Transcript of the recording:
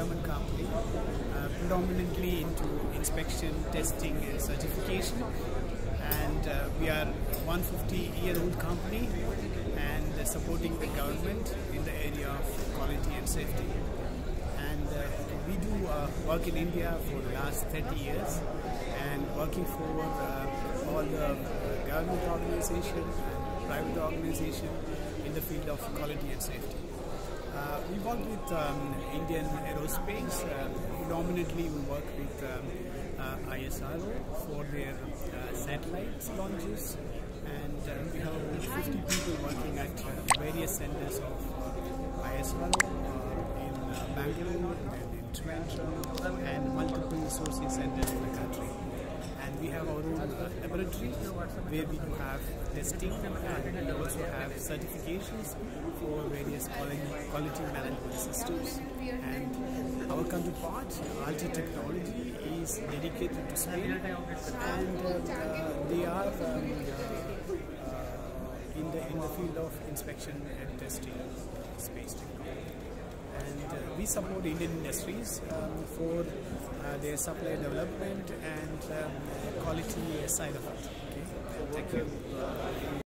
German company, predominantly into inspection, testing and certification. And we are a 150-year-old company and supporting the government in the area of quality and safety. And we do work in India for the last 30 years and working for all the government organization and private organization in the field of quality and safety. We work with Indian aerospace. Predominantly we work with ISRO for their satellites launches, and we have over 50 people working at various centers of ISRO in Bangalore and in Trivandrum and multiple resourcing centers in the country. And we have our own laboratories where we do have testing and we also have certifications for various quality management systems. And our counterpart, Alta Technology, is dedicated to Spain, and they are in the field of inspection and testing space technology. And we support Indian industries for their supply development and quality side of it. Okay. Thank you.